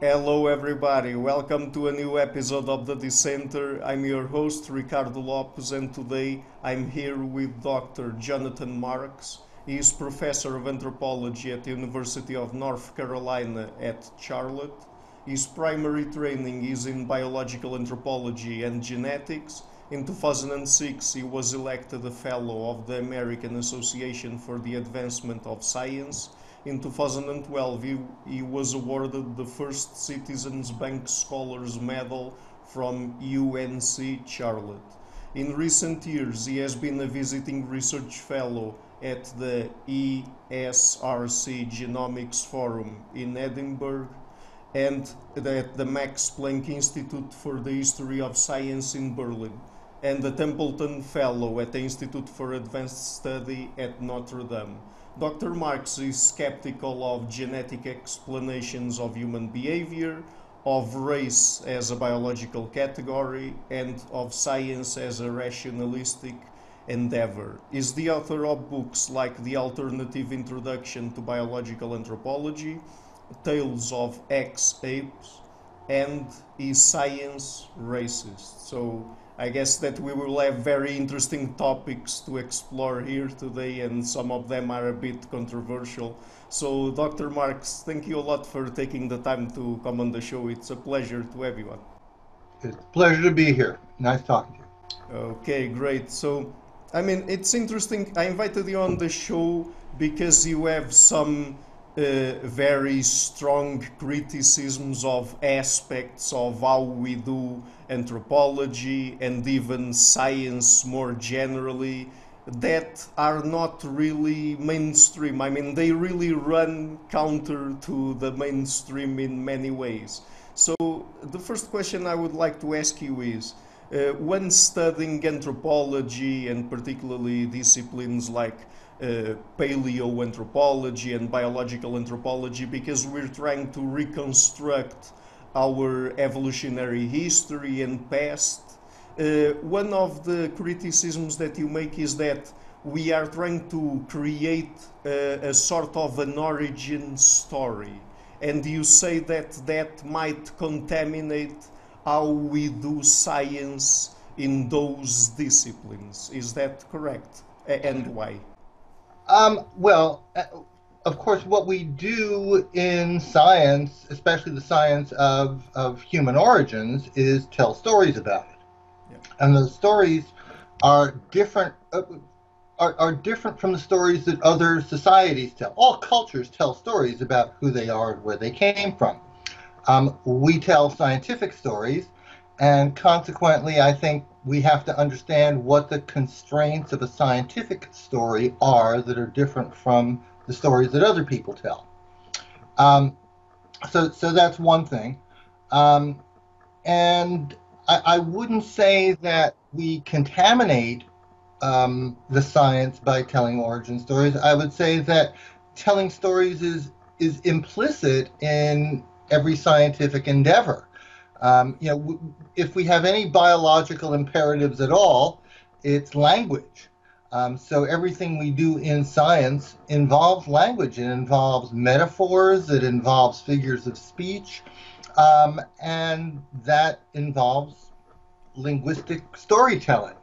Hello everybody, welcome to a new episode of The Dissenter. I'm your host Ricardo Lopes and today I'm here with Dr. Jonathan Marks. He is Professor of Anthropology at the University of North Carolina at Charlotte. His primary training is in biological anthropology and genetics. In 2006 he was elected a Fellow of the American Association for the Advancement of Science. In 2012, he was awarded the First Citizens Bank Scholars Medal from UNC Charlotte. In recent years, he has been a visiting research fellow at the ESRC Genomics Forum in Edinburgh and at the Max Planck Institute for the History of Science in Berlin and the Templeton Fellow at the Institute for Advanced Study at Notre Dame. Dr. Marks is skeptical of genetic explanations of human behavior, of race as a biological category, and of science as a rationalistic endeavor. Is the author of books like The Alternative Introduction to Biological Anthropology, Tales of Ex-Apes, and Is Science Racist? So I guess that we will have very interesting topics to explore here today, and some of them are a bit controversial. So Dr. Marks, thank you a lot for taking the time to come on the show. It's a pleasure to everyone. It's a pleasure to be here. Nice talking to you. Okay, great. So, I mean, it's interesting. I invited you on the show because you have some very strong criticisms of aspects of how we do anthropology and even science more generally that are not really mainstream. I mean, they really run counter to the mainstream in many ways. So the first question I would like to ask you is, when studying anthropology and particularly disciplines like paleoanthropology and biological anthropology, because we're trying to reconstruct our evolutionary history and past. One of the criticisms that you make is that we are trying to create a sort of an origin story, and you say that that might contaminate how we do science in those disciplines. Is that correct? And why? Well, of course, what we do in science, especially the science of human origins, is tell stories about it. Yep. And those stories are different from the stories that other societies tell. All cultures tell stories about who they are and where they came from. We tell scientific stories, and consequently, I think we have to understand what the constraints of a scientific story are that are different from the stories that other people tell. So that's one thing. And I wouldn't say that we contaminate the science by telling origin stories. I would say that telling stories is implicit in every scientific endeavor. You know, if we have any biological imperatives at all, it's language. So everything we do in science involves language. It involves metaphors. It involves figures of speech. And that involves linguistic storytelling.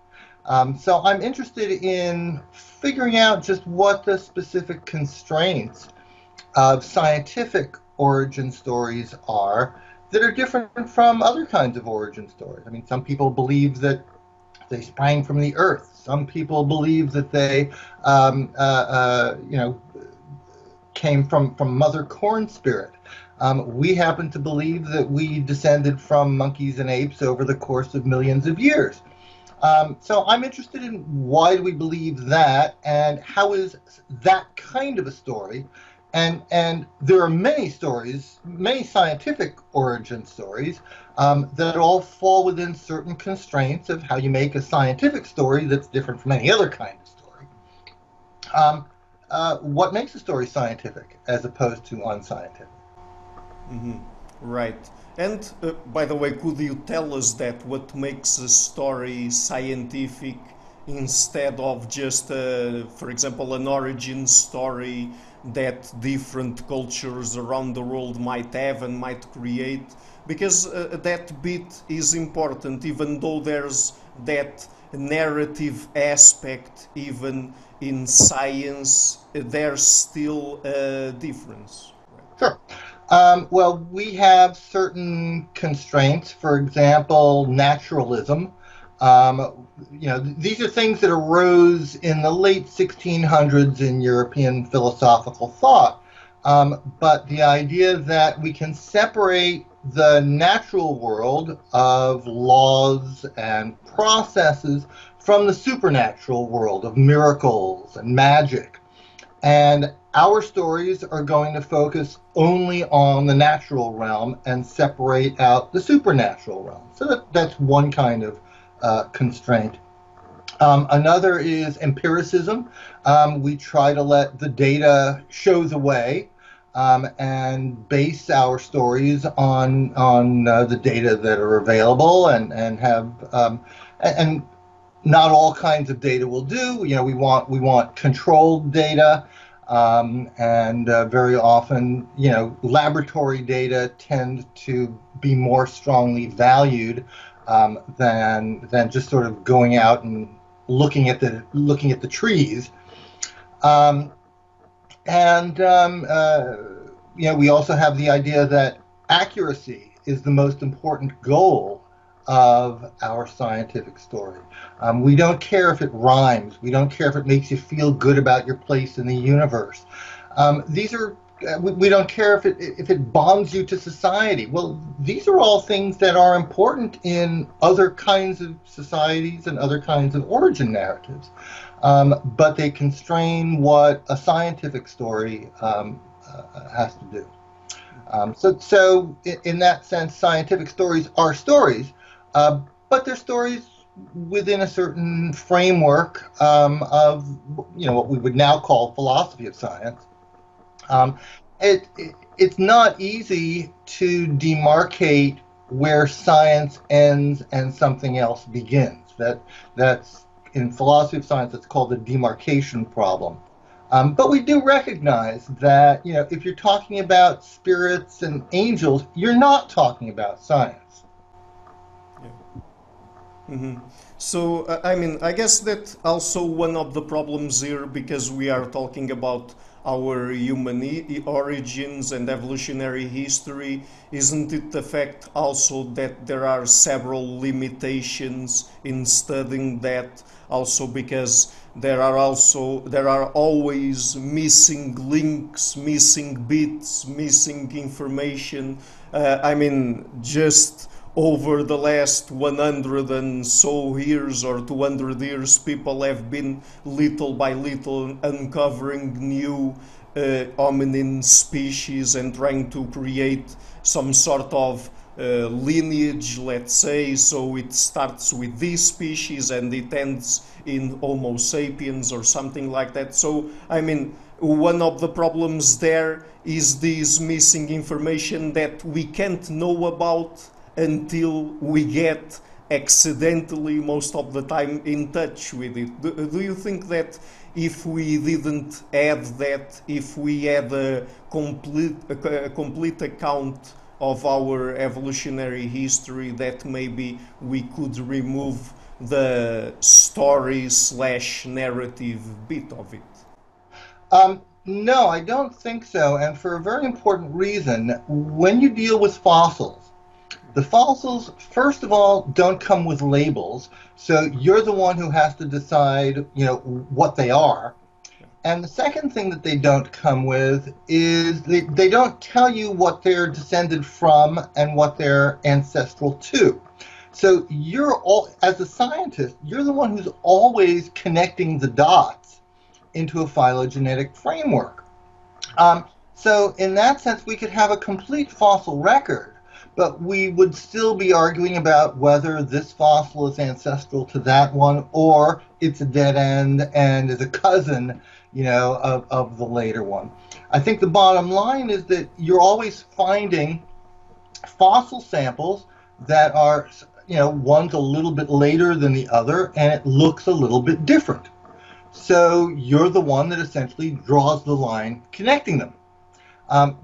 So I'm interested in figuring out just what the specific constraints of scientific origin stories are that are different from other kinds of origin stories. I mean, some people believe that they sprang from the earth. Some people believe that they, you know, came from Mother Corn Spirit. We happen to believe that we descended from monkeys and apes over the course of millions of years. So I'm interested in why do we believe that, and how is that kind of a story? And there are many stories, many scientific origin stories, that all fall within certain constraints of how you make a scientific story that's different from any other kind of story. What makes a story scientific as opposed to unscientific? Mm-hmm. Right. And by the way, could you tell us that what makes a story scientific instead of just, for example, an origin story that different cultures around the world might have and might create, because that bit is important, even though there's that narrative aspect even in science, there's still a difference. Sure. Well, we have certain constraints, for example, naturalism. You know, these are things that arose in the late 1600s in European philosophical thought. But the idea that we can separate the natural world of laws and processes from the supernatural world of miracles and magic. And our stories are going to focus only on the natural realm and separate out the supernatural realm. So that's one kind of constraint. Another is empiricism. We try to let the data show the way and base our stories on the data that are available and have and not all kinds of data will do. You know, we want controlled data, and very often, you know, laboratory data tend to be more strongly valued than just sort of going out and looking at the trees, you know, we also have the idea that accuracy is the most important goal of our scientific story. We don't care if it rhymes. We don't care if it makes you feel good about your place in the universe. These are. We don't care if it bonds you to society. Well, these are all things that are important in other kinds of societies and other kinds of origin narratives, but they constrain what a scientific story has to do. So in that sense, scientific stories are stories, but they're stories within a certain framework of, you know, what we would now call philosophy of science. It's not easy to demarcate where science ends and something else begins. That's in philosophy of science. That's called the demarcation problem. But we do recognize that, you know, if you're talking about spirits and angels, you're not talking about science. Yeah. Mm-hmm. So I mean, I guess that also one of the problems here, because we are talking about our human origins and evolutionary history, isn't it the fact also that there are several limitations in studying that, also because there are always missing links, missing bits, missing information. I mean, just over the last 100 and so years or 200 years, people have been little by little uncovering new hominin species and trying to create some sort of lineage, let's say. So it starts with this species and it ends in Homo sapiens or something like that. So, I mean, one of the problems there is this missing information that we can't know about until we get accidentally, most of the time, in touch with it. Do you think that if we didn't add that, if we had a complete account of our evolutionary history, that maybe we could remove the story/narrative bit of it? No, I don't think so, and for a very important reason. When you deal with fossils, the fossils, first of all, don't come with labels, so you're the one who has to decide, you know, what they are. And the second thing that they don't come with is they don't tell you what they're descended from and what they're ancestral to. So you're all, as a scientist, you're the one who's always connecting the dots into a phylogenetic framework. So in that sense, we could have a complete fossil record, but we would still be arguing about whether this fossil is ancestral to that one, or it's a dead end and is a cousin, you know, of the later one. I think the bottom line is that you're always finding fossil samples that are one's a little bit later than the other, and it looks a little bit different. So you're the one that essentially draws the line connecting them.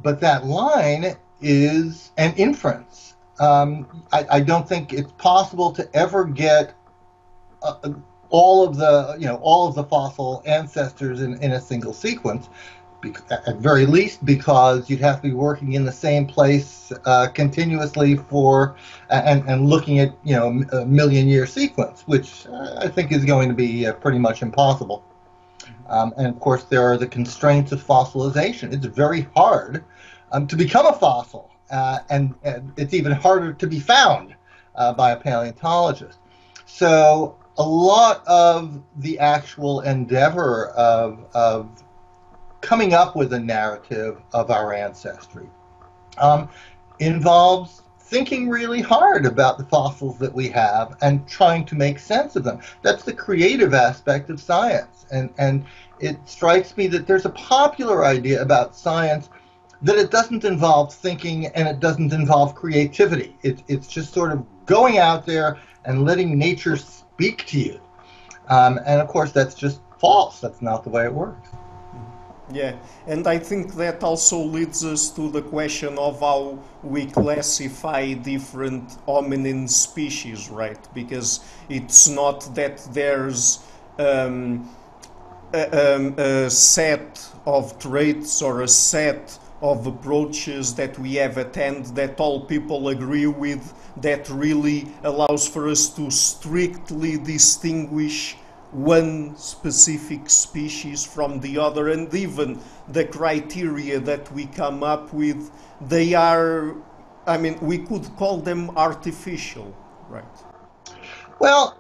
But that line is an inference. I don't think it's possible to ever get all of the, all of the fossil ancestors in a single sequence, at very least because you'd have to be working in the same place continuously for and looking at a million-year sequence, which I think is going to be pretty much impossible. And of course, there are the constraints of fossilization. It's very hard to become a fossil, and it's even harder to be found by a paleontologist. So a lot of the actual endeavor of coming up with a narrative of our ancestry involves thinking really hard about the fossils that we have and trying to make sense of them. That's the creative aspect of science. And it strikes me that there's a popular idea about science that it doesn't involve thinking and it doesn't involve creativity. It's just sort of going out there and letting nature speak to you. And of course, that's just false. That's not the way it works. Yeah, and I think that also leads us to the question of how we classify different hominin species, right? Because it's not that there's a set of traits or a set of approaches that we have at hand that all people agree with that really allows for us to strictly distinguish one specific species from the other, and even the criteria that we come up with, they are, I mean, we could call them artificial, right? Well,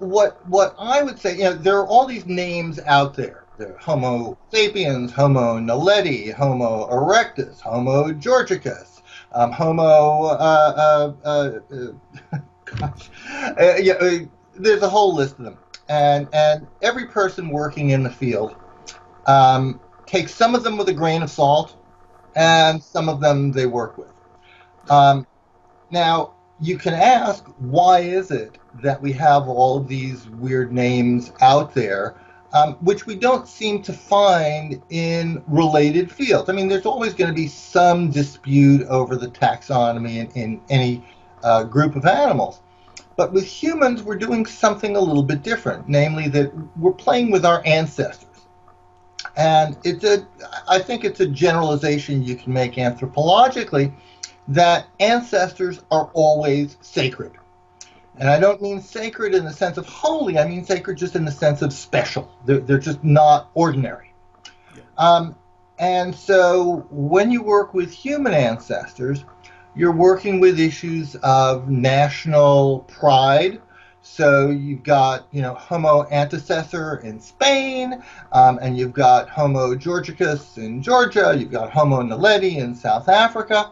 what I would say, there are all these names out there. There are Homo sapiens, Homo naledi, Homo erectus, Homo georgicus, Homo, gosh, there's a whole list of them. And every person working in the field takes some of them with a grain of salt and some of them they work with. Now, you can ask, why is it that we have all of these weird names out there, which we don't seem to find in related fields? I mean, there's always going to be some dispute over the taxonomy in any group of animals. But with humans, we're doing something a little bit different, namely that we're playing with our ancestors. And I think it's a generalization you can make anthropologically that ancestors are always sacred. And I don't mean sacred in the sense of holy, I mean sacred just in the sense of special. They're just not ordinary. Yeah. And so when you work with human ancestors, you're working with issues of national pride. So you've got, Homo antecessor in Spain, and you've got Homo georgicus in Georgia, you've got Homo naledi in South Africa.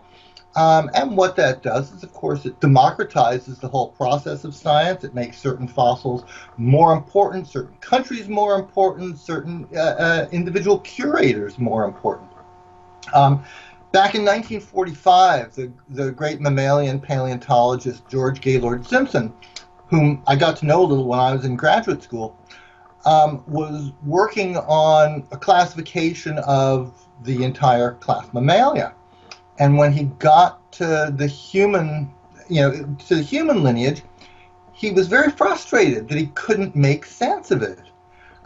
And what that does is, of course, it democratizes the whole process of science. It makes certain fossils more important, certain countries more important, certain individual curators more important. Back in 1945, the great mammalian paleontologist George Gaylord Simpson, whom I got to know a little when I was in graduate school, was working on a classification of the entire class Mammalia. And when he got to the human, lineage, he was very frustrated that he couldn't make sense of it.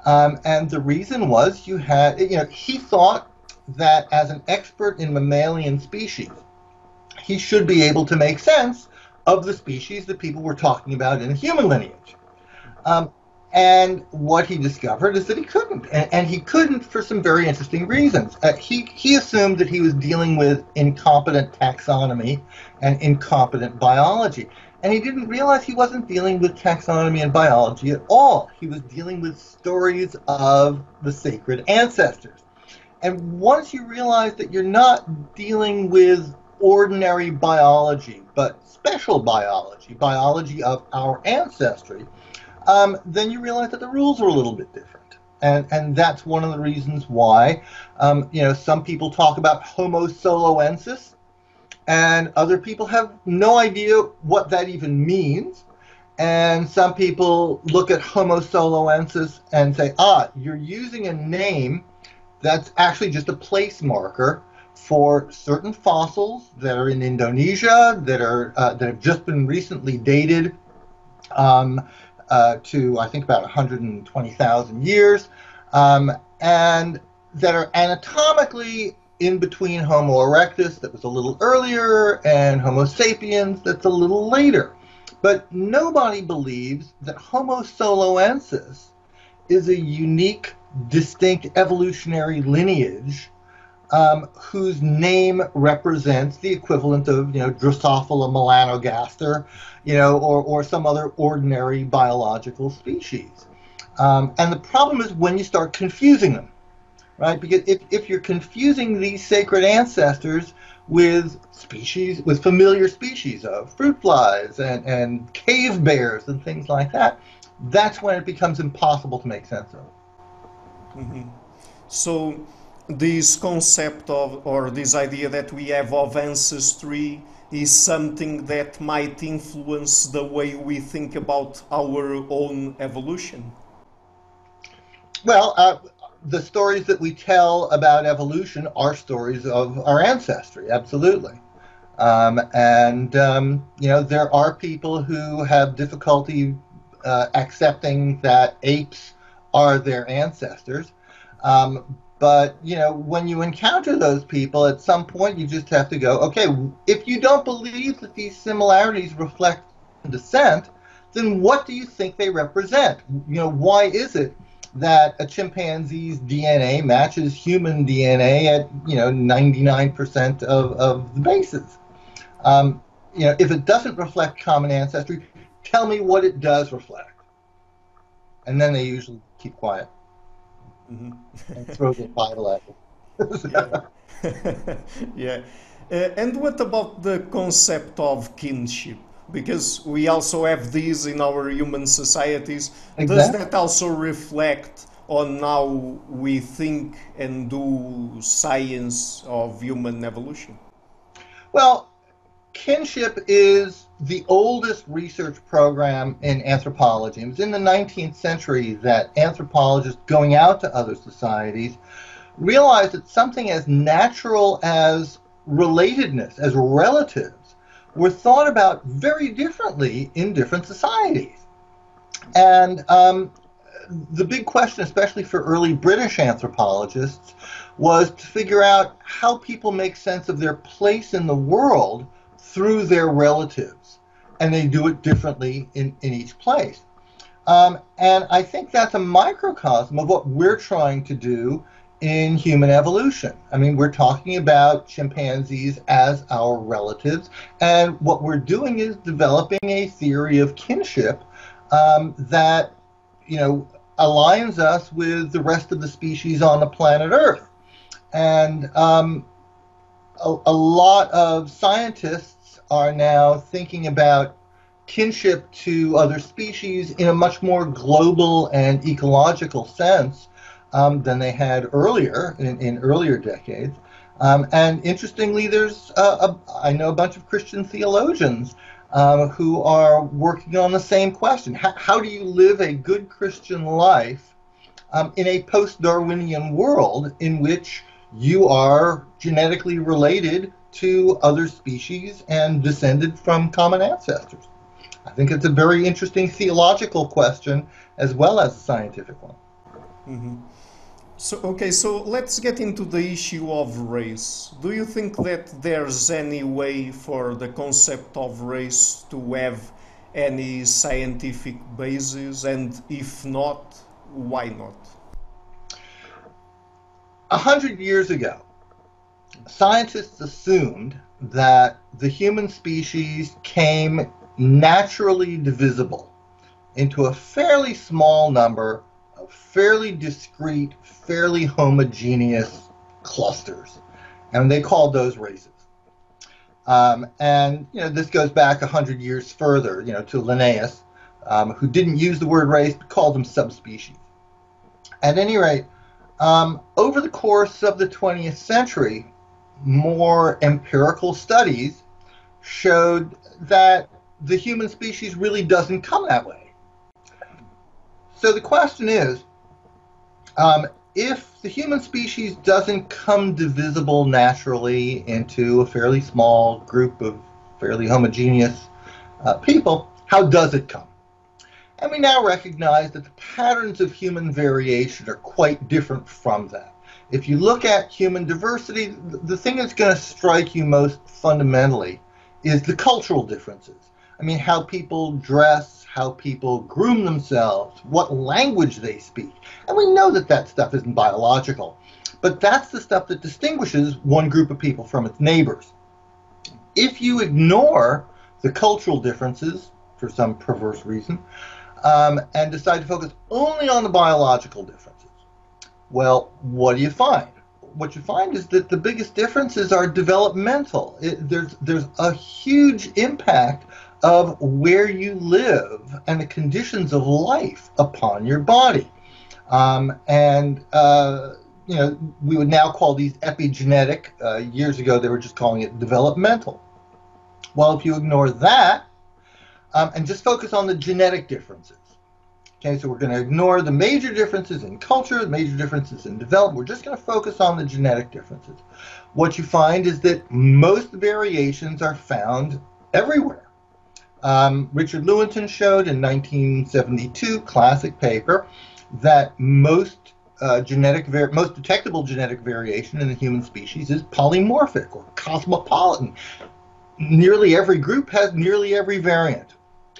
And the reason was he thought that as an expert in mammalian species, he should be able to make sense of the species that people were talking about in a human lineage. And what he discovered is that he couldn't. And he couldn't for some very interesting reasons. He assumed that he was dealing with incompetent taxonomy and incompetent biology. And he didn't realize he wasn't dealing with taxonomy and biology at all. He was dealing with stories of the sacred ancestors. And once you realize that you're not dealing with ordinary biology, but special biology, biology of our ancestry, then you realize that the rules are a little bit different. And that's one of the reasons why, some people talk about Homo soloensis, and other people have no idea what that even means. And some people look at Homo soloensis and say, ah, you're using a name that's actually just a place marker for certain fossils that are in Indonesia, that are that have just been recently dated to, I think, about 120,000 years, and that are anatomically in between Homo erectus, that was a little earlier, and Homo sapiens, that's a little later. But nobody believes that Homo soloensis is a unique, distinct evolutionary lineage whose name represents the equivalent of, Drosophila melanogaster, or some other ordinary biological species. And the problem is when you start confusing them, right? Because if you're confusing these sacred ancestors with species, with familiar species of fruit flies and cave bears and things like that, that's when it becomes impossible to make sense of. Mm-hmm. So this concept of, or this idea that we have of ancestry is something that might influence the way we think about our own evolution? Well, the stories that we tell about evolution are stories of our ancestry, absolutely. There are people who have difficulty accepting that apes are their ancestors. But, when you encounter those people, at some point you just have to go, okay, if you don't believe that these similarities reflect descent, then what do you think they represent? Why is it that a chimpanzee's DNA matches human DNA at, 99% of the bases? If it doesn't reflect common ancestry, tell me what it does reflect. And then they usually keep quiet. Mm-hmm. And throw the Bible at it. Yeah. And what about the concept of kinship? Because we also have these in our human societies. Exactly. Does that also reflect on how we think and do science of human evolution? Well, kinship is the oldest research program in anthropology. It was in the 19th century that anthropologists going out to other societies realized that something as natural as relatedness, as relatives, were thought about very differently in different societies. And the big question, especially for early British anthropologists, was to figure out how people make sense of their place in the world through their relatives, and they do it differently in each place. And I think that's a microcosm of what we're trying to do in human evolution. I mean, we're talking about chimpanzees as our relatives, and what we're doing is developing a theory of kinship that, aligns us with the rest of the species on the planet Earth. And a lot of scientists are now thinking about kinship to other species in a much more global and ecological sense than they had earlier, in earlier decades. And interestingly, there's, I know a bunch of Christian theologians who are working on the same question. How do you live a good Christian life in a post-Darwinian world in which you are genetically related to other species and descended from common ancestors? I think it's a very interesting theological question as well as a scientific one. Mm-hmm. So let's get into the issue of race. Do you think that there's any way for the concept of race to have any scientific basis? And if not, why not? 100 years ago, scientists assumed that the human species came naturally divisible into a fairly small number of fairly discrete, fairly homogeneous clusters, and they called those races. This goes back 100 years further, to Linnaeus, who didn't use the word race but called them subspecies. At any rate, over the course of the 20th century, more empirical studies showed that the human species really doesn't come that way. So the question is, if the human species doesn't come divisible naturally into a fairly small group of fairly homogeneous people, how does it come? And we now recognize that the patterns of human variation are quite different from that. If you look at human diversity, the thing that's going to strike you most fundamentally is the cultural differences. I mean, how people dress, how people groom themselves, what language they speak. And we know that that stuff isn't biological, but that's the stuff that distinguishes one group of people from its neighbors. If you ignore the cultural differences for some perverse reason, and decide to focus only on the biological differences, well, what do you find? What you find is that the biggest differences are developmental. There's a huge impact of where you live and the conditions of life upon your body. You know, we would now call these epigenetic. Years ago, they were just calling it developmental. Well, if you ignore that and just focus on the genetic differences, okay, so we're going to ignore the major differences in culture, the major differences in development. We're just going to focus on the genetic differences. What you find is that most variations are found everywhere. Richard Lewontin showed in 1972, classic paper, that most detectable genetic variation in the human species is polymorphic or cosmopolitan. Nearly every group has nearly every variant,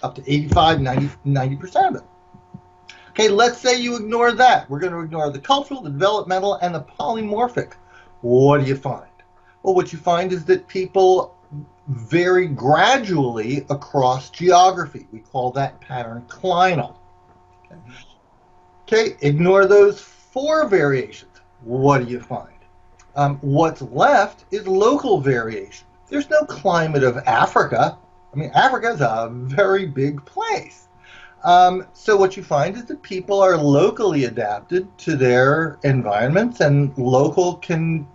up to 85–90% of it. Okay, let's say you ignore that. We're going to ignore the cultural, the developmental, and the polymorphic. What do you find? Well, what you find is that people vary gradually across geography. We call that pattern clinal. Okay, ignore those four variations. What do you find? What's left is local variation. There's no climate of Africa. I mean, Africa is a very big place. So what you find is that people are locally adapted to their environments, and local can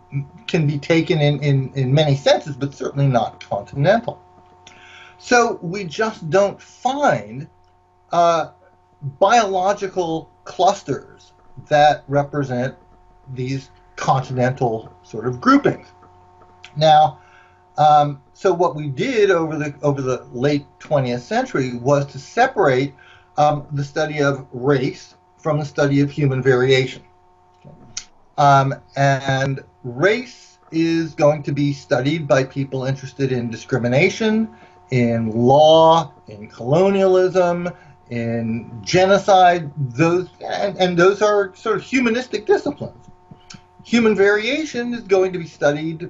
be taken in many senses, but certainly not continental. So we just don't find biological clusters that represent these continental sort of groupings. Now, so what we did over the late 20th century was to separate the study of race from the study of human variation. And race is going to be studied by people interested in discrimination, in law, in colonialism, in genocide. Those are sort of humanistic disciplines. Human variation is going to be studied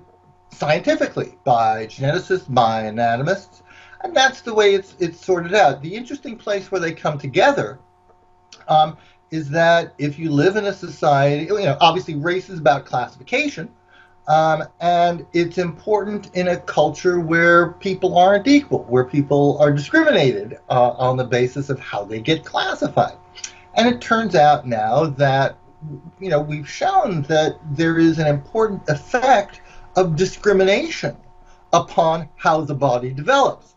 scientifically by geneticists, by anatomists. And that's the way it's sorted out. The interesting place where they come together is that if you live in a society, you know, obviously race is about classification, and it's important in a culture where people aren't equal, where people are discriminated on the basis of how they get classified. And it turns out now that, you know, we've shown that there is an important effect of discrimination upon how the body develops.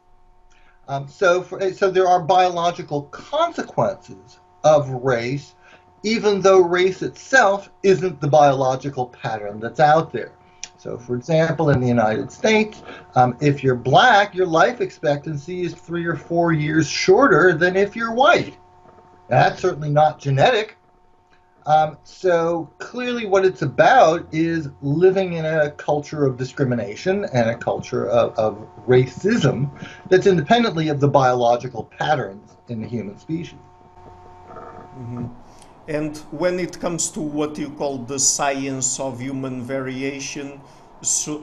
So there are biological consequences of race, even though race itself isn't the biological pattern that's out there. So, for example, in the United States, if you're black, your life expectancy is 3 or 4 years shorter than if you're white. That's certainly not genetic. So clearly what it's about is living in a culture of discrimination and a culture of racism that's independently of the biological patterns in the human species. Mm-hmm. And when it comes to what you call the science of human variation, so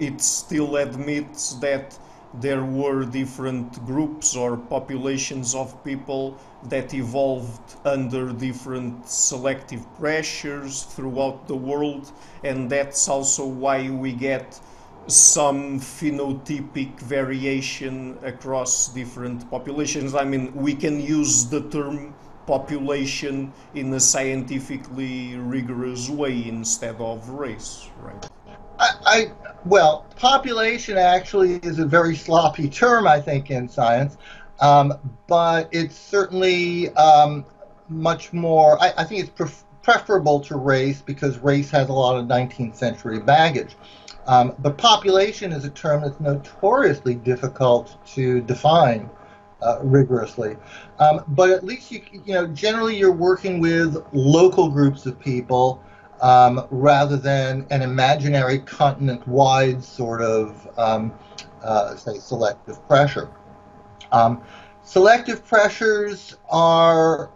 it still admits that there were different groups or populations of people that evolved under different selective pressures throughout the world, and that's also why we get some phenotypic variation across different populations. I mean, we can use the term population in a scientifically rigorous way instead of race, right? I Well, population actually is a very sloppy term, I think, in science, but it's certainly much more, I think it's preferable to race, because race has a lot of 19th century baggage. But population is a term that's notoriously difficult to define rigorously. But at least, you know, generally you're working with local groups of people, rather than an imaginary continent-wide sort of, say, selective pressure. Selective pressures are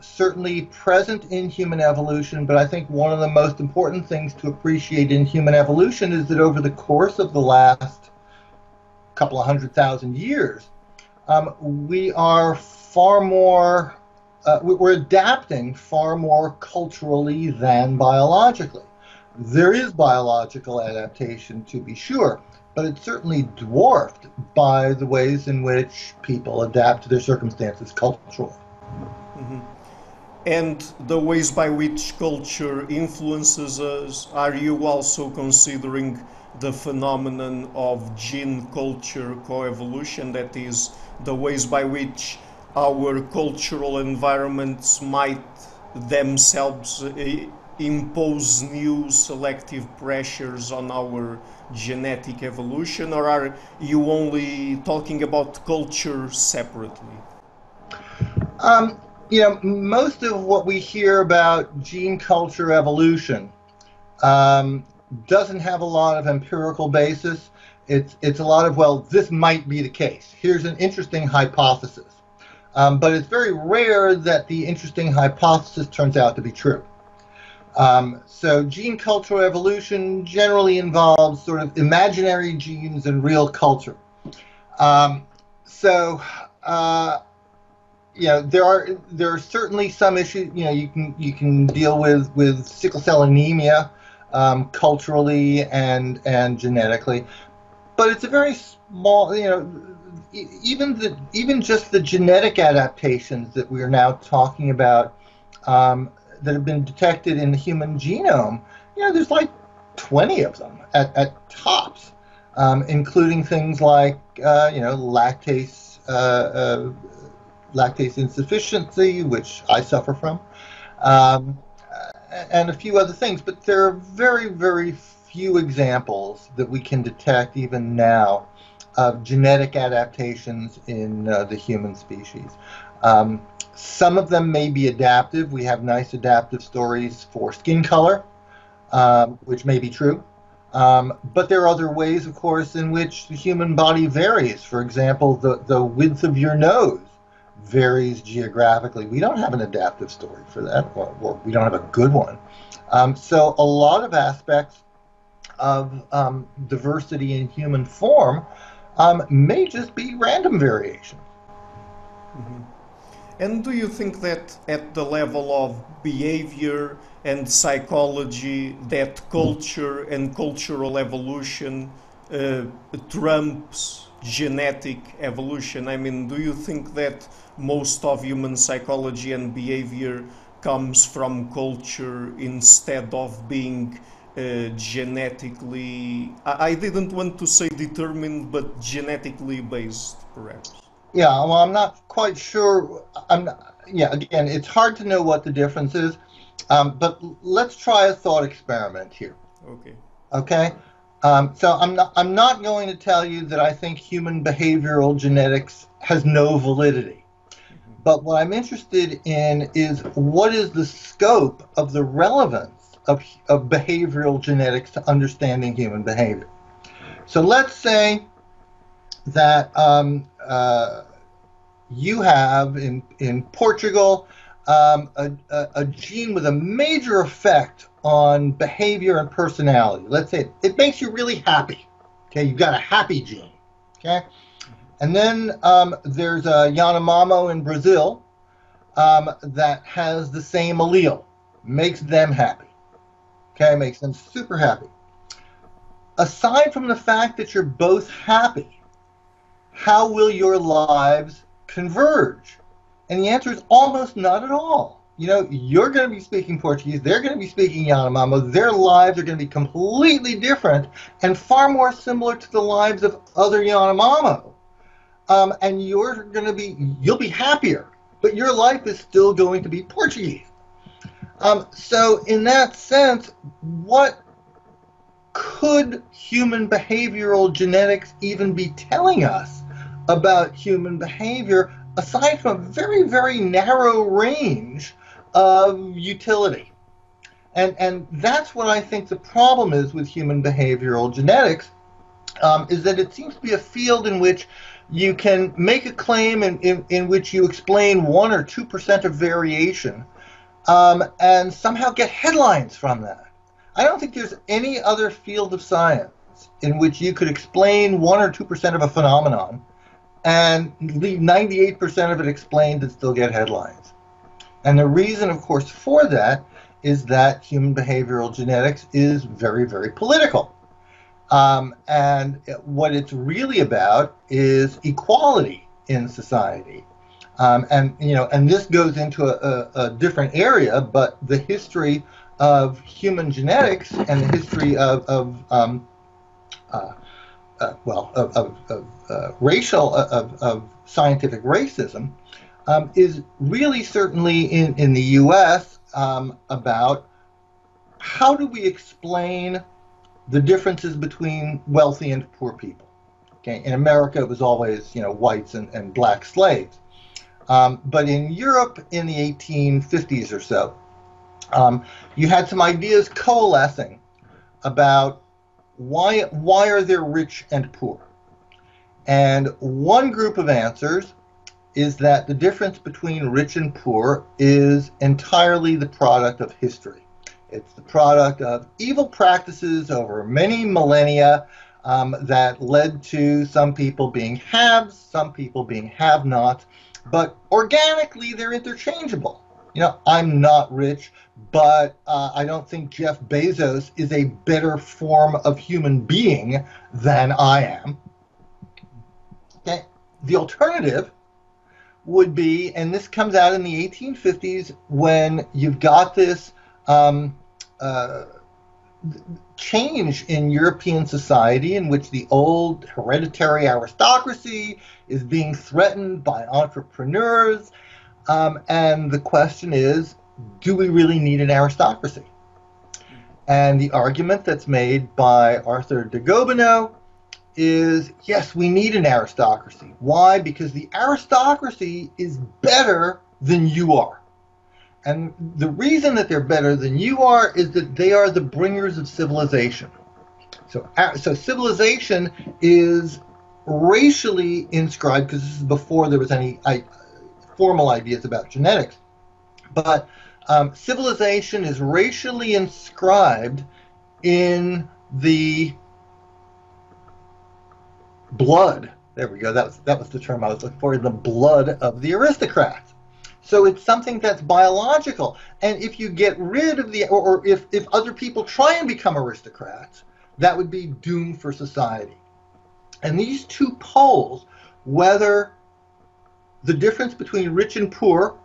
certainly present in human evolution, but I think one of the most important things to appreciate in human evolution is that over the course of the last couple of 100,000 years, we are far more we're adapting far more culturally than biologically. There is biological adaptation, to be sure, but it's certainly dwarfed by the ways in which people adapt to their circumstances culturally. Mm-hmm. And the ways by which culture influences us, are you also considering the phenomenon of gene-culture coevolution, that is, the ways by which our cultural environments might themselves impose new selective pressures on our genetic evolution, or are you only talking about culture separately? You know, most of what we hear about gene culture evolution doesn't have a lot of empirical basis. It's a lot of, well, this might be the case. Here's an interesting hypothesis. But it's very rare that the interesting hypothesis turns out to be true. So gene cultural evolution generally involves sort of imaginary genes and real culture. You know, there are certainly some issues. You know, you can deal with sickle cell anemia culturally and genetically, but it's a very small, you know. Even just the genetic adaptations that we are now talking about that have been detected in the human genome, you know, there's like 20 of them at tops, including things like you know, lactase insufficiency, which I suffer from, and a few other things. But there are very, very few examples that we can detect even now of genetic adaptations in the human species. Some of them may be adaptive. We have nice adaptive stories for skin color, which may be true. But there are other ways, of course, in which the human body varies. For example, the width of your nose varies geographically. We don't have an adaptive story for that, or we don't have a good one. So a lot of aspects of diversity in human form may just be random variation. Mm-hmm. And do you think that at the level of behavior and psychology that culture and cultural evolution trumps genetic evolution? I mean, do you think that most of human psychology and behavior comes from culture instead of being genetically, I didn't want to say determined, but genetically based, perhaps? Yeah, well, I'm not quite sure. Yeah, again, it's hard to know what the difference is, but let's try a thought experiment here. Okay. Okay? So I'm not going to tell you that I think human behavioral genetics has no validity. Mm-hmm. But what I'm interested in is what is the scope of the relevance of behavioral genetics to understanding human behavior. So let's say that you have in Portugal a gene with a major effect on behavior and personality. Let's say it makes you really happy. Okay, you've got a happy gene. Okay, and then there's a Yanomamo in Brazil that has the same allele, makes them happy. Okay, makes them super happy. Aside from the fact that you're both happy, how will your lives converge? And the answer is almost not at all. you know, you're going to be speaking Portuguese, they're going to be speaking Yanomamo, their lives are going to be completely different and far more similar to the lives of other Yanomamo. And you're going to be, you'll be happier, but your life is still going to be Portuguese. So in that sense, what could human behavioral genetics even be telling us about human behavior, aside from a very, very narrow range of utility? And that's what I think the problem is with human behavioral genetics, is that it seems to be a field in which you can make a claim in which you explain 1 or 2% of variation, and somehow get headlines from that. I don't think there's any other field of science in which you could explain 1 or 2% of a phenomenon and leave 98% of it explained and still get headlines. And the reason, of course, for that is that human behavioral genetics is very, very political. And what it's really about is equality in society. And, you know, and this goes into a different area, but the history of human genetics and the history of scientific racism is really certainly in the U.S. About how do we explain the differences between wealthy and poor people. Okay, in America it was always, you know, whites and black slaves, but in Europe in the 1850s or so, you had some ideas coalescing about why are there rich and poor? And one group of answers is that the difference between rich and poor is entirely the product of history. It's the product of evil practices over many millennia that led to some people being haves, some people being have-nots, but organically they're interchangeable. You know, I'm not rich, but I don't think Jeff Bezos is a better form of human being than I am. Okay. The alternative would be, and this comes out in the 1850s when you've got this change in European society in which the old hereditary aristocracy is being threatened by entrepreneurs. And the question is, do we really need an aristocracy? And the argument that's made by Arthur de Gobineau is, yes, we need an aristocracy. Why? Because the aristocracy is better than you are. And the reason that they're better than you are is that they are the bringers of civilization. So civilization is racially inscribed, because this is before there was any formal ideas about genetics, but civilization is racially inscribed in the blood. There we go. That was the term I was looking for. The blood of the aristocrats. So it's something that's biological. And if you get rid of the, or if other people try and become aristocrats, that would be doom for society. And these two poles, whether the difference between rich and poor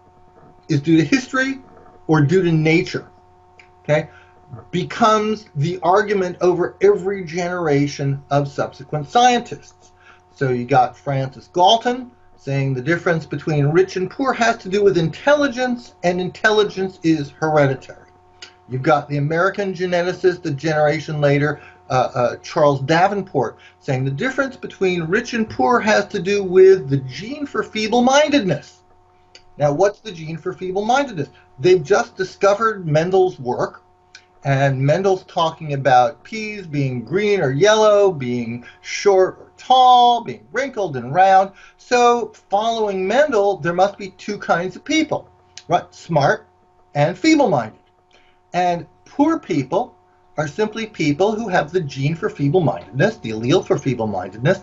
is due to history or due to nature, okay, becomes the argument over every generation of subsequent scientists. So you got Francis Galton saying the difference between rich and poor has to do with intelligence, and intelligence is hereditary. You've got the American geneticist a generation later, Charles Davenport, saying the difference between rich and poor has to do with the gene for feeble-mindedness. Now, what's the gene for feeble-mindedness? They've just discovered Mendel's work, and Mendel's talking about peas being green or yellow, being short or tall, being wrinkled and round. So, following Mendel, there must be two kinds of people, right? Smart and feeble-minded. And poor people are simply people who have the gene for feeble-mindedness, the allele for feeble-mindedness.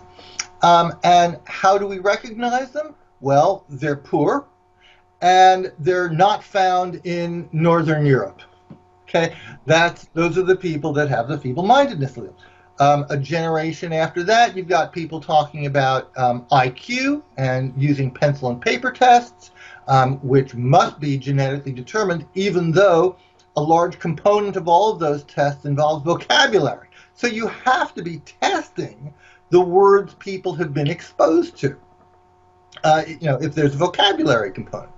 And how do we recognize them? Well, they're poor, and they're not found in Northern Europe. Okay, those are the people that have the feeble-mindedness allele. A generation after that, you've got people talking about IQ and using pencil and paper tests, which must be genetically determined, even though a large component of all of those tests involves vocabulary. So you have to be testing the words people have been exposed to, if there's a vocabulary component.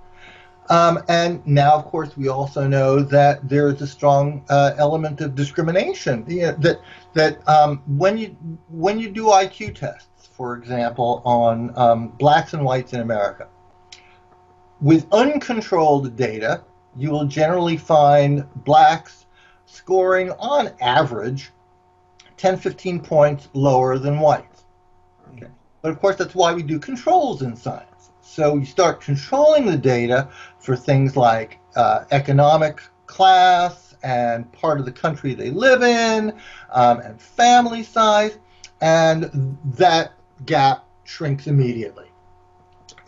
And now, of course, we also know that there is a strong element of discrimination. When you do IQ tests, for example, on blacks and whites in America, with uncontrolled data, you will generally find blacks scoring, on average, 10-15 points lower than whites. Okay. But, of course, that's why we do controls in science. So you start controlling the data for things like economic class and part of the country they live in and family size, and that gap shrinks immediately.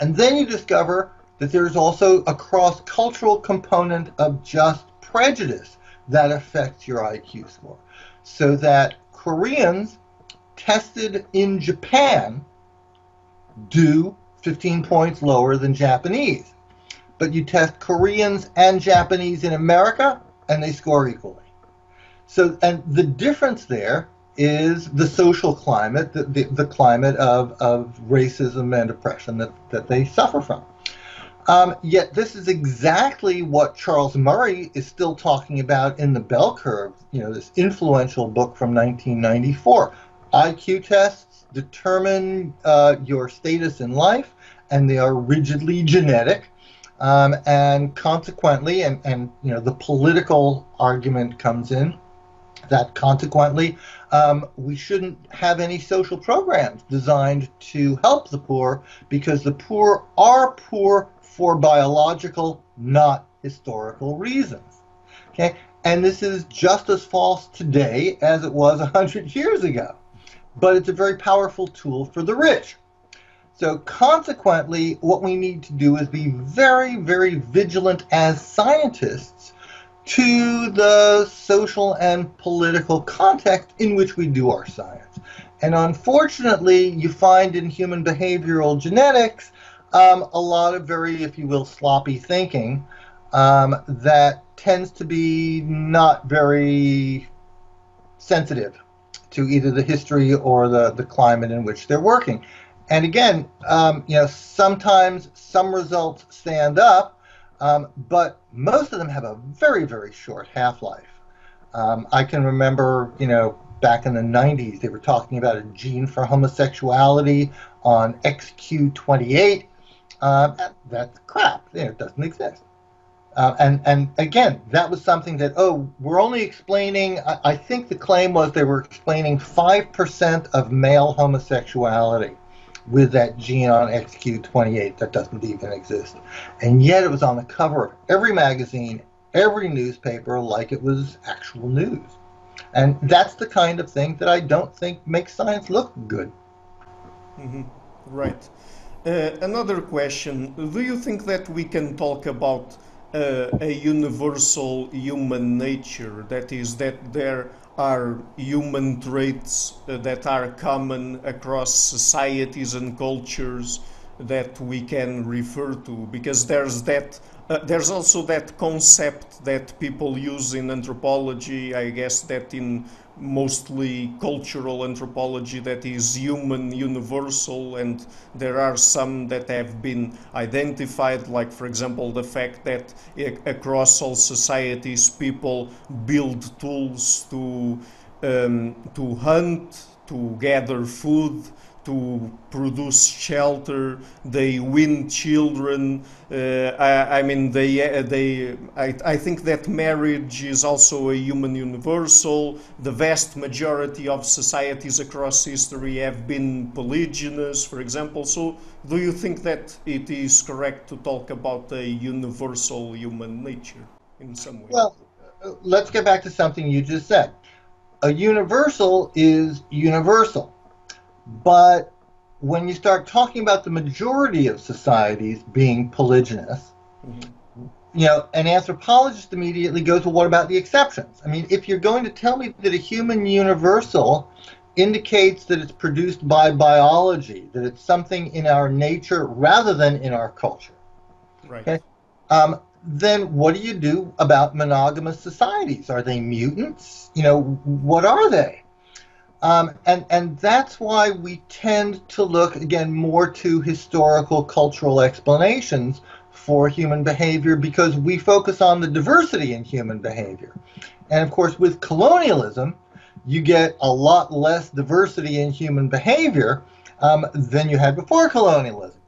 And then you discover that there's also a cross-cultural component of just prejudice that affects your IQ score. So that Koreans tested in Japan do 15 points lower than Japanese. But you test Koreans and Japanese in America, and they score equally. So, and the difference there is the social climate, the climate of racism and oppression that they suffer from. Yet this is exactly what Charles Murray is still talking about in The Bell Curve, this influential book from 1994. IQ tests determine your status in life, and they are rigidly genetic, and consequently, and the political argument comes in that consequently we shouldn't have any social programs designed to help the poor, because the poor are poor for biological, not historical reasons. Okay, and this is just as false today as it was 100 years ago. But it's a very powerful tool for the rich. So consequently, what we need to do is be very, very vigilant as scientists to the social and political context in which we do our science. And unfortunately, you find in human behavioral genetics a lot of very, if you will, sloppy thinking that tends to be not very sensitive to either the history or the climate in which they're working. And again, sometimes some results stand up, but most of them have a very, very short half-life. I can remember, back in the 90s, they were talking about a gene for homosexuality on XQ28. That's crap. It doesn't exist. And again, that was something that, we're only explaining, I think the claim was they were explaining 5% of male homosexuality with that gene on XQ28 that doesn't even exist. And yet it was on the cover of every magazine, every newspaper, like it was actual news. And that's the kind of thing that I don't think makes science look good. Mm-hmm. Right. Another question. Do you think that we can talk about a universal human nature, that is, that there are human traits that are common across societies and cultures that we can refer to? Because there's also that concept that people use in anthropology, I guess that in mostly cultural anthropology, that is human universal, and there are some that have been identified, like for example the fact that across all societies people build tools to hunt, to gather food, to produce shelter, they win children. I think that marriage is also a human universal. The vast majority of societies across history have been polygynous, for example. So do you think that it is correct to talk about a universal human nature in some way? Well, let's get back to something you just said. A universal is universal. But when you start talking about the majority of societies being polygynous, mm-hmm. An anthropologist immediately goes, well, what about the exceptions? I mean, if you're going to tell me that a human universal indicates that it's produced by biology, that it's something in our nature rather than in our culture. Right. Okay? Then what do you do about monogamous societies? Are they mutants? You know, what are they? And that's why we tend to look, again, more to historical cultural explanations for human behavior, because we focus on the diversity in human behavior. And, of course, with colonialism, you get a lot less diversity in human behavior than you had before colonialism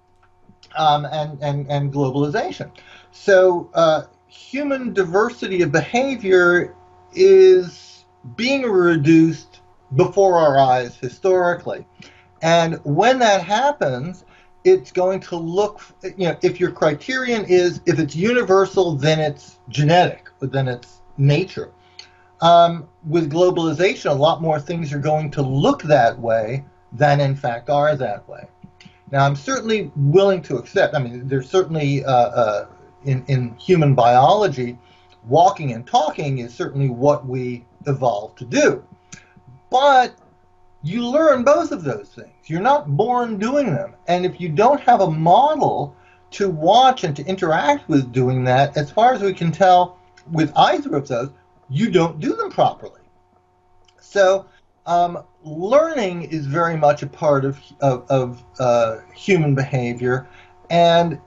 and globalization. So human diversity of behavior is being reduced before our eyes historically. And when that happens, it's going to look, you know, if your criterion is, if it's universal, then it's genetic, then it's nature. With globalization, a lot more things are going to look that way than, in fact, are that way. Now, I'm certainly willing to accept, I mean, there's certainly, in human biology, walking and talking is certainly what we evolved to do. But you learn both of those things. You're not born doing them. And if you don't have a model to watch and to interact with doing that, as far as we can tell with either of those, you don't do them properly. So learning is very much a part of human behavior, and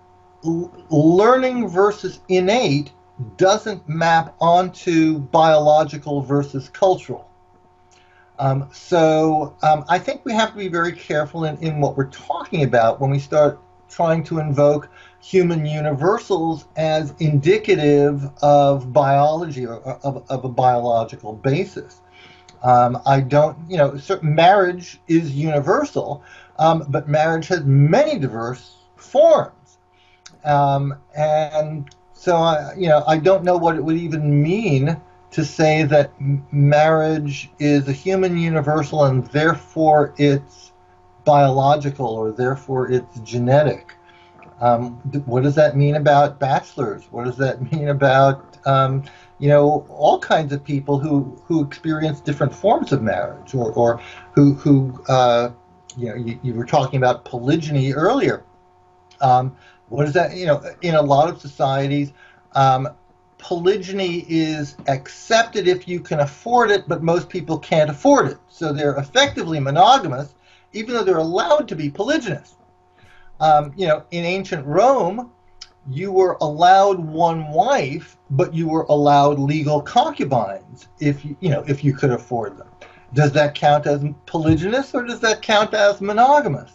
learning versus innate doesn't map onto biological versus cultural. I think we have to be very careful in what we're talking about when we start trying to invoke human universals as indicative of biology or of a biological basis. I don't, you know, marriage is universal, but marriage has many diverse forms. And so, you know, I don't know what it would even mean to say that marriage is a human universal and therefore it's biological or therefore it's genetic. What does that mean about bachelors? What does that mean about, you know, all kinds of people who experience different forms of marriage, or who you know, you were talking about polygyny earlier. What is that, you know, in a lot of societies, polygyny is accepted if you can afford it, but most people can't afford it. So they're effectively monogamous, even though they're allowed to be polygynous. You know, in ancient Rome, you were allowed one wife, but you were allowed legal concubines if you could afford them. Does that count as polygynous, or does that count as monogamous?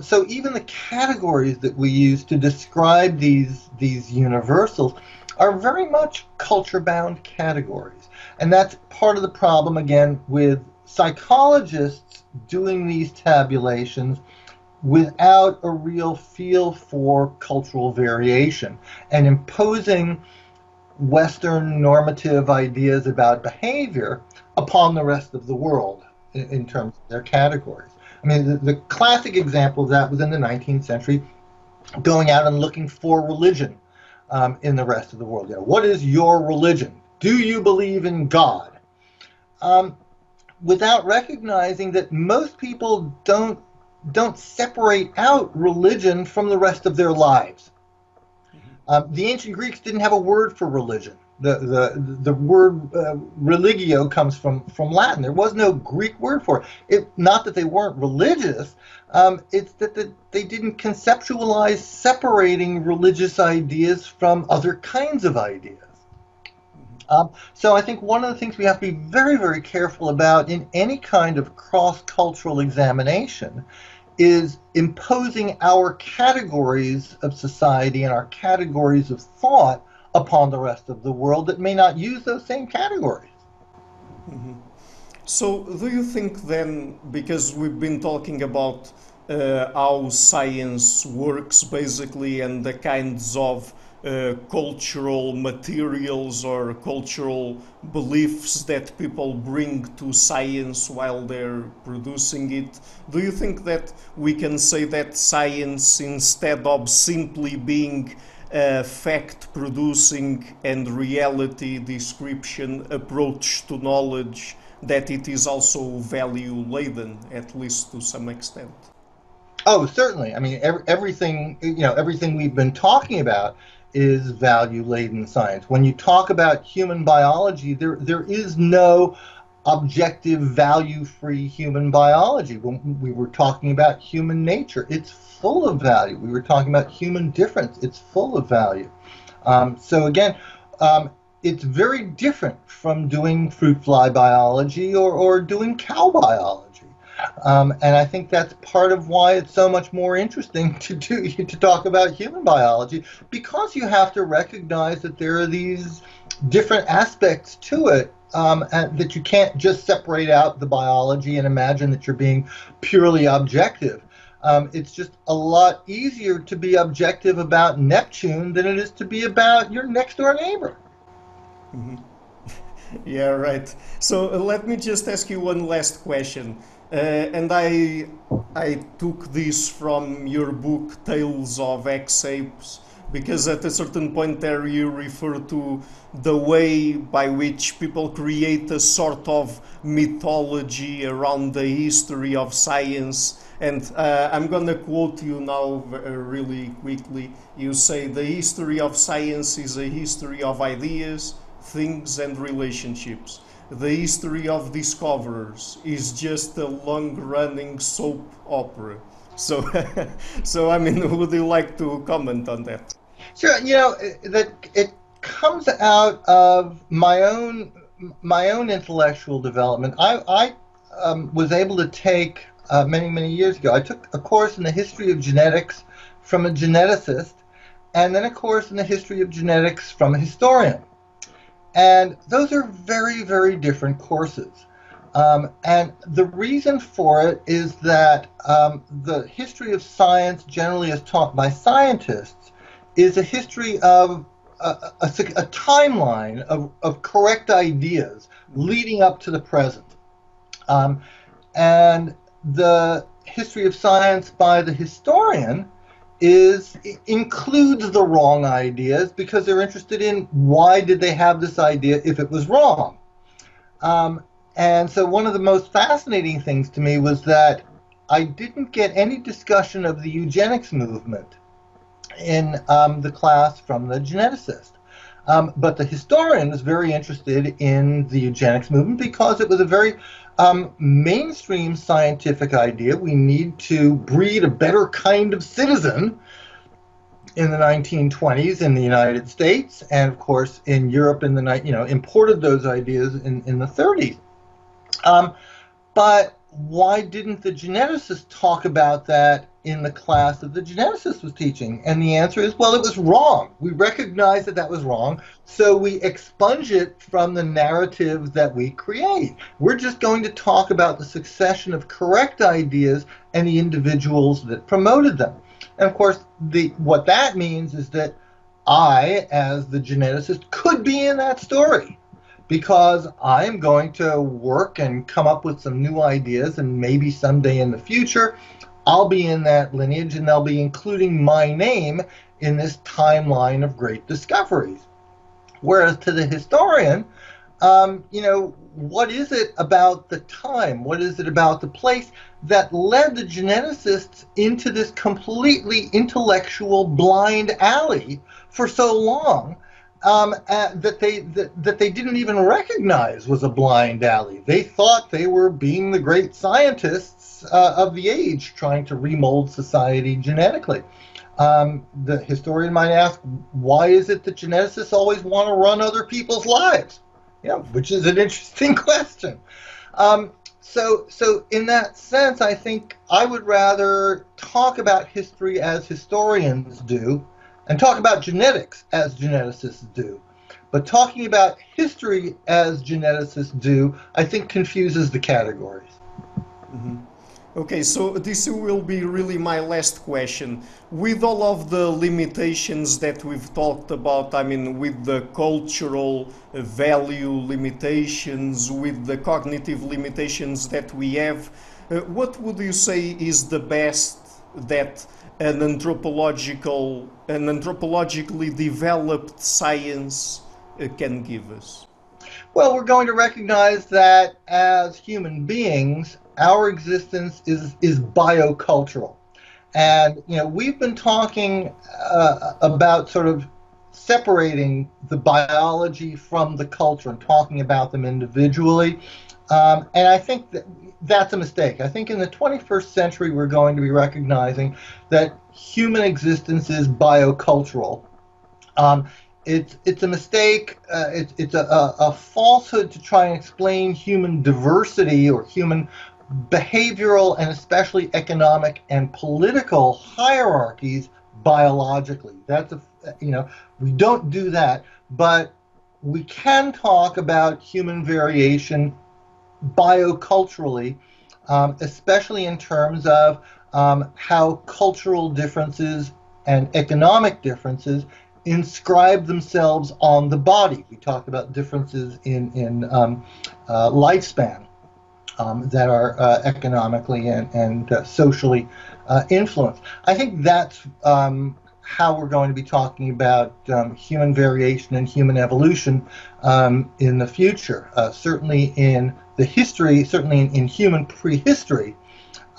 So even the categories that we use to describe these universals are very much culture-bound categories. And that's part of the problem, again, with psychologists doing these tabulations without a real feel for cultural variation and imposing Western normative ideas about behavior upon the rest of the world in terms of their categories. I mean, the classic example of that was in the 19th century, going out and looking for religion in the rest of the world. You know, what is your religion? Do you believe in God? Without recognizing that most people don't separate out religion from the rest of their lives. The ancient Greeks didn't have a word for religion. The word religio comes from Latin. There was no Greek word for it. Not that they weren't religious, it's that they didn't conceptualize separating religious ideas from other kinds of ideas. So I think one of the things we have to be very, very careful about in any kind of cross-cultural examination is imposing our categories of society and our categories of thought upon the rest of the world that may not use those same categories. Mm-hmm. So do you think then, because we've been talking about how science works basically and the kinds of cultural materials or cultural beliefs that people bring to science while they're producing it, do you think that we can say that science, instead of simply being fact-producing and reality description approach to knowledge, that it is also value-laden, at least to some extent. Oh, certainly. I mean, everything, you know, everything we've been talking about is value-laden science. When you talk about human biology, there is no objective, value-free human biology. When we were talking about human nature, it's full of value. We were talking about human difference, it's full of value. So again, it's very different from doing fruit fly biology or doing cow biology. And I think that's part of why it's so much more interesting to talk about human biology, because you have to recognize that there are these different aspects to it, and that you can't just separate out the biology and imagine that you're being purely objective. It's just a lot easier to be objective about Neptune than it is to be about your next door neighbor. Mm-hmm. Yeah, right. So let me just ask you one last question. And I took this from your book, Tales of Ex-Apes, because at a certain point there you refer to the way by which people create a sort of mythology around the history of science. And I'm going to quote you now really quickly. You say, "The history of science is a history of ideas, things and relationships. The history of discoverers is just a long-running soap opera." So, so I mean, would you like to comment on that? Sure. You know, it comes out of my own intellectual development. I was able to take many years ago, I took a course in the history of genetics from a geneticist, and then a course in the history of genetics from a historian. And those are very, very different courses. And the reason for it is that the history of science, generally as taught by scientists, is a history of a timeline of correct ideas leading up to the present. And the history of science by the historian includes the wrong ideas, because they're interested in why did they have this idea if it was wrong. And so one of the most fascinating things to me was that I didn't get any discussion of the eugenics movement in the class from the geneticist. But the historian was very interested in the eugenics movement, because it was a very mainstream scientific idea. We need to breed a better kind of citizen in the 1920s in the United States, and of course in Europe in the, you know, imported those ideas in the 30s. But why didn't the geneticist talk about that in the class that the geneticist was teaching? And the answer is, well, it was wrong. We recognize that that was wrong, so we expunge it from the narrative that we create. We're just going to talk about the succession of correct ideas and the individuals that promoted them. And of course, what that means is that I, as the geneticist, could be in that story, because I'm going to work and come up with some new ideas, and maybe someday in the future I'll be in that lineage and they'll be including my name in this timeline of great discoveries. Whereas to the historian, you know, what is it about the time, what is it about the place that led the geneticists into this completely intellectual blind alley for so long? That they didn't even recognize was a blind alley. They thought they were being the great scientists of the age, trying to remold society genetically. The historian might ask, why is it that geneticists always want to run other people's lives? Yeah, which is an interesting question. So in that sense, I think I would rather talk about history as historians do, and talk about genetics as geneticists do. But talking about history as geneticists do, I think, confuses the categories. Mm-hmm. Okay, so this will be really my last question. With all of the limitations that we've talked about, I mean, with the cultural value limitations, with the cognitive limitations that we have, what would you say is the best that an anthropologically developed science can give us? Well, we're going to recognize that as human beings, our existence is biocultural. And, you know, we've been talking about sort of separating the biology from the culture and talking about them individually. And I think that that's a mistake. I think in the 21st century, we're going to be recognizing that human existence is biocultural. It's a mistake. It's a falsehood to try and explain human diversity or human behavioral and especially economic and political hierarchies biologically. That's a, you know, we don't do that, but we can talk about human variation bioculturally, especially in terms of how cultural differences and economic differences inscribe themselves on the body. We talked about differences in lifespan that are economically and socially influenced. I think that's how we're going to be talking about human variation and human evolution in the future, certainly in the history, certainly in human prehistory.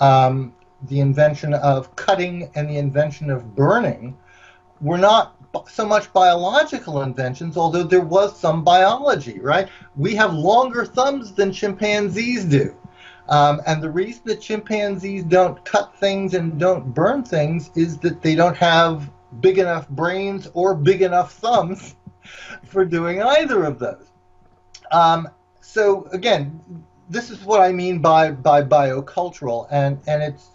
The invention of cutting and the invention of burning were not so much biological inventions, although there was some biology, right? We have longer thumbs than chimpanzees do. And the reason that chimpanzees don't cut things and don't burn things is that they don't have big enough brains or big enough thumbs for doing either of those. So again, this is what I mean by biocultural, and it's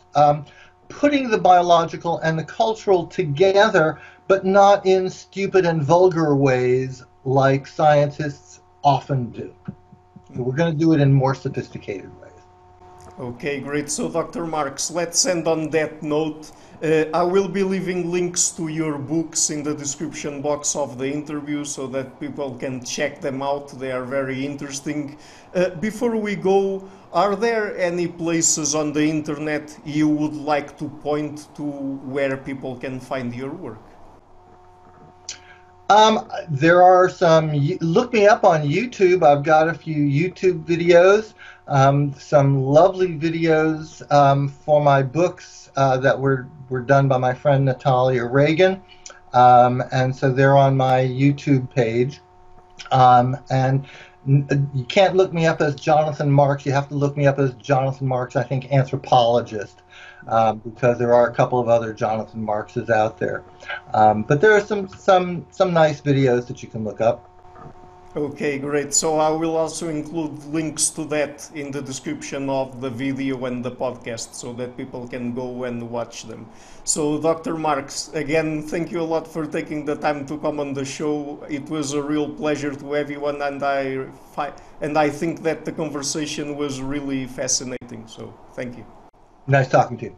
putting the biological and the cultural together, but not in stupid and vulgar ways like scientists often do. So we're going to do it in more sophisticated ways. Okay, great. So, Dr. Marks, let's end on that note. I will be leaving links to your books in the description box of the interview so that people can check them out. They are very interesting. Before we go, are there any places on the internet you would like to point to where people can find your work? There are some, look me up on YouTube. I've got a few YouTube videos, some lovely videos for my books that were done by my friend Natalia Reagan, and so they're on my YouTube page. And you can't look me up as Jonathan Marks. You have to look me up as Jonathan Marks, I think, anthropologist. Because there are a couple of other Jonathan Markses out there. But there are some nice videos that you can look up. Okay, great. So I will also include links to that in the description of the video and the podcast so that people can go and watch them. So, Dr. Marks, again, thank you a lot for taking the time to come on the show. It was a real pleasure to everyone, and I think that the conversation was really fascinating. So, thank you. Nice talking to you.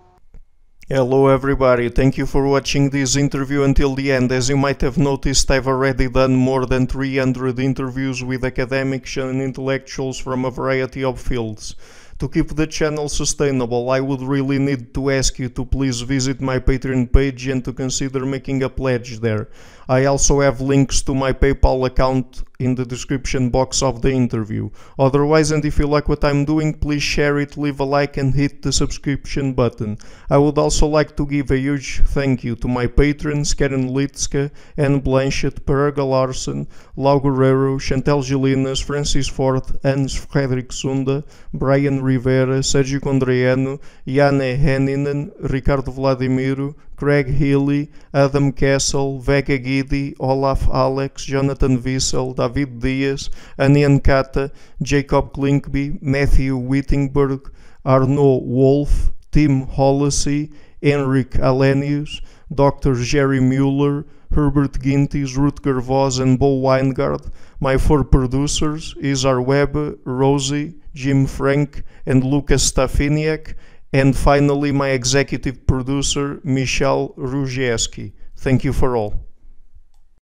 Hello everybody, thank you for watching this interview until the end. As you might have noticed, I've already done more than 300 interviews with academics and intellectuals from a variety of fields. To keep the channel sustainable, I would really need to ask you to please visit my Patreon page and to consider making a pledge there. I also have links to my PayPal account in the description box of the interview. Otherwise, and if you like what I'm doing, please share it, leave a like and hit the subscription button. I would also like to give a huge thank you to my patrons Karen Litska, Anne Blanchett, Perga Larson, Lau Guerrero, Chantal Gilinas, Francis Ford, Hans Frederick Sunda, Brian Rivera, Sergio Condriano, Janne Henninen, Ricardo Vladimiro, Craig Healy, Adam Castle, Vega Gidi, Olaf Alex, Jonathan Wiesel, David Dias, Anian Kata, Jacob Klinkby, Matthew Wittingberg, Arnaud Wolf, Tim Hollisey, Enric Alenius, Dr. Jerry Mueller, Herbert Gintis, Rutger Voss and Bo Weingard, my four producers, Izar Webb, Rosie, Jim Frank and Lucas Stafiniak, and finally my executive producer, Michel Rugieski. Thank you for all.